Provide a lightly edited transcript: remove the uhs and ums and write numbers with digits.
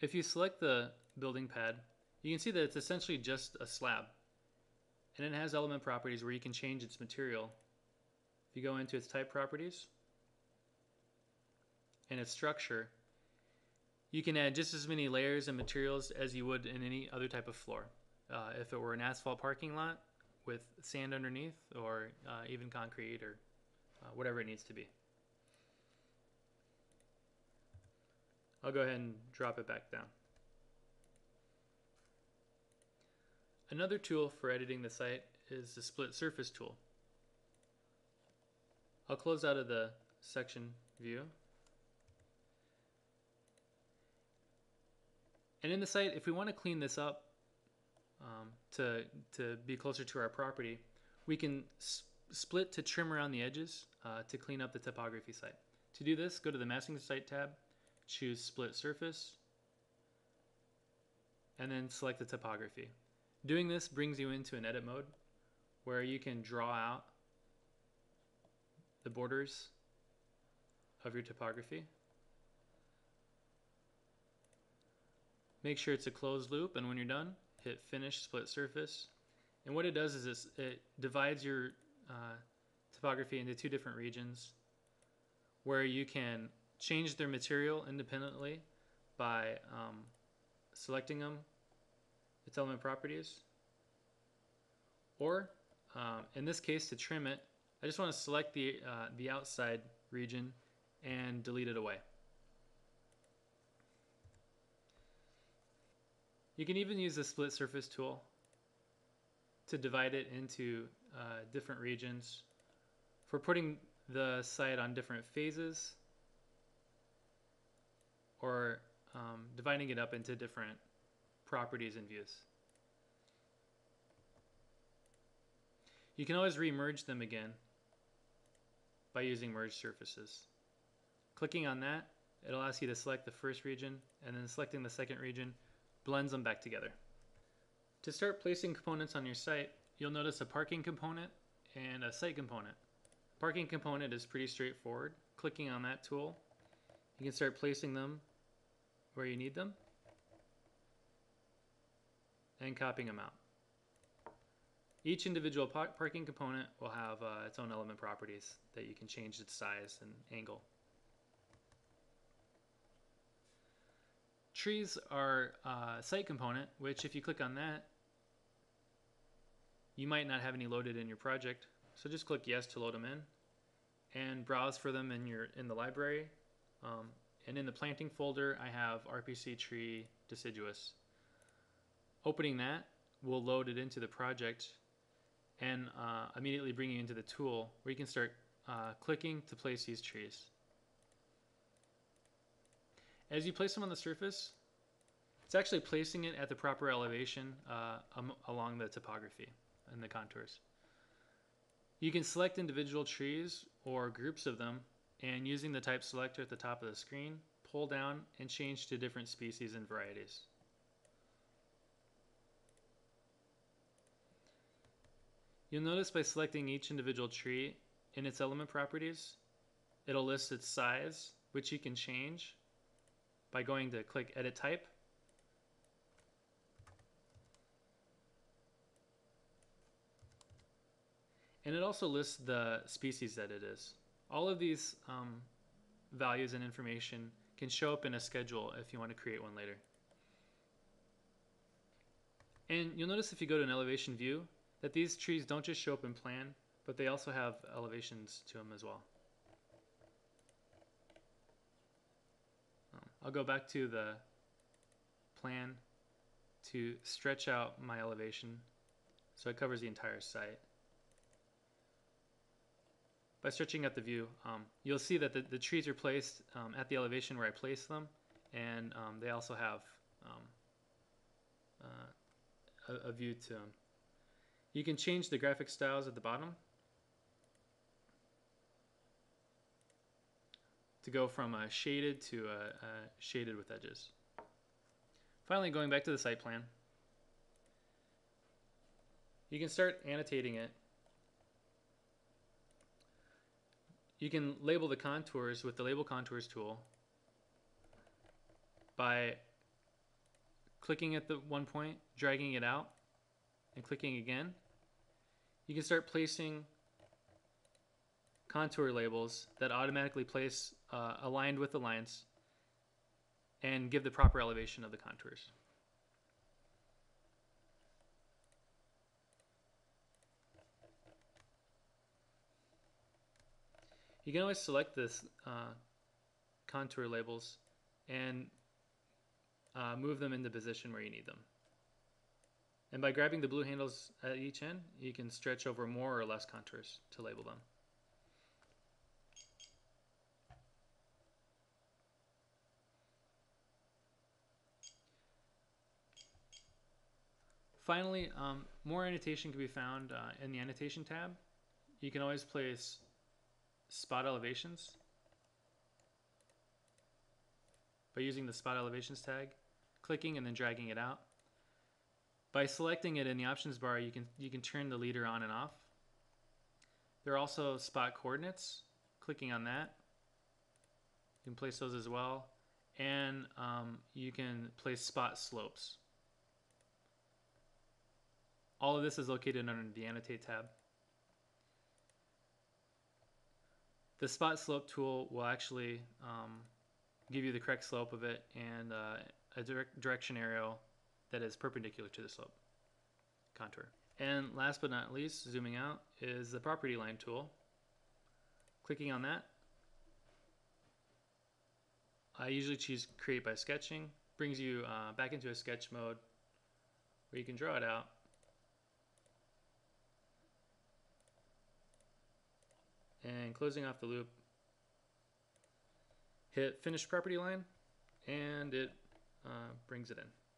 If you select the building pad, you can see that it's essentially just a slab, and it has element properties where you can change its material. If you go into its type properties and its structure, you can add just as many layers and materials as you would in any other type of floor. If it were an asphalt parking lot with sand underneath, or even concrete, or whatever it needs to be. I'll go ahead and drop it back down. Another tool for editing the site is the split surface tool. I'll close out of the section view. And in the site, if we want to clean this up to be closer to our property, we can split to trim around the edges to clean up the topography site. To do this, go to the Masking Site tab, choose Split Surface, and then select the topography. Doing this brings you into an edit mode where you can draw out the borders of your topography. Make sure it's a closed loop, and when you're done, hit Finish Split Surface. And what it does is it divides your topography into two different regions where you can change their material independently by selecting them, its element properties, or in this case, to trim it, I just want to select the outside region and delete it away. You can even use the split surface tool to divide it into different regions for putting the site on different phases, or dividing it up into different properties and views. You can always re-merge them again by using merge surfaces. Clicking on that, it'll ask you to select the first region, and then selecting the second region blends them back together. To start placing components on your site, you'll notice a parking component and a site component. The parking component is pretty straightforward. Clicking on that tool, you can start placing them where you need them and copying them out. Each individual parking component will have its own element properties that you can change its size and angle. Trees are a site component, which if you click on that, you might not have any loaded in your project. So just click yes to load them in and browse for them in the library. And in the planting folder, I have RPC tree deciduous. Opening that will load it into the project and immediately bring you into the tool where you can start clicking to place these trees. As you place them on the surface, it's actually placing it at the proper elevation along the topography and the contours. You can select individual trees or groups of them, and using the type selector at the top of the screen, pull down and change to different species and varieties. You'll notice by selecting each individual tree in its element properties, it'll list its size, which you can change by going to click Edit Type, and it also lists the species that it is. All of these values and information can show up in a schedule if you want to create one later. And you'll notice if you go to an elevation view that these trees don't just show up in plan, but they also have elevations to them as well. I'll go back to the plan to stretch out my elevation so it covers the entire site. By stretching out the view, you'll see that the trees are placed at the elevation where I placed them, and they also have a view to them. You can change the graphic styles at the bottom to go from a shaded to a shaded with edges. Finally, going back to the site plan, you can start annotating it. You can label the contours with the Label Contours tool by clicking at the one point, dragging it out, and clicking again, you can start placing contour labels that automatically place aligned with the lines and give the proper elevation of the contours. You can always select this contour labels and move them into position where you need them. And by grabbing the blue handles at each end, you can stretch over more or less contours to label them. Finally, more annotation can be found in the annotation tab. You can always place spot elevations by using the spot elevations tag, clicking and then dragging it out. By selecting it in the options bar, you can turn the leader on and off. There are also spot coordinates. Clicking on that, you can place those as well, and you can place spot slopes. All of this is located under the annotate tab. The spot slope tool will actually give you the correct slope of it and a direction arrow that is perpendicular to the slope contour. And last but not least, zooming out, is the property line tool. Clicking on that, I usually choose create by sketching. Brings you back into a sketch mode where you can draw it out. And closing off the loop, hit finish property line, and it brings it in.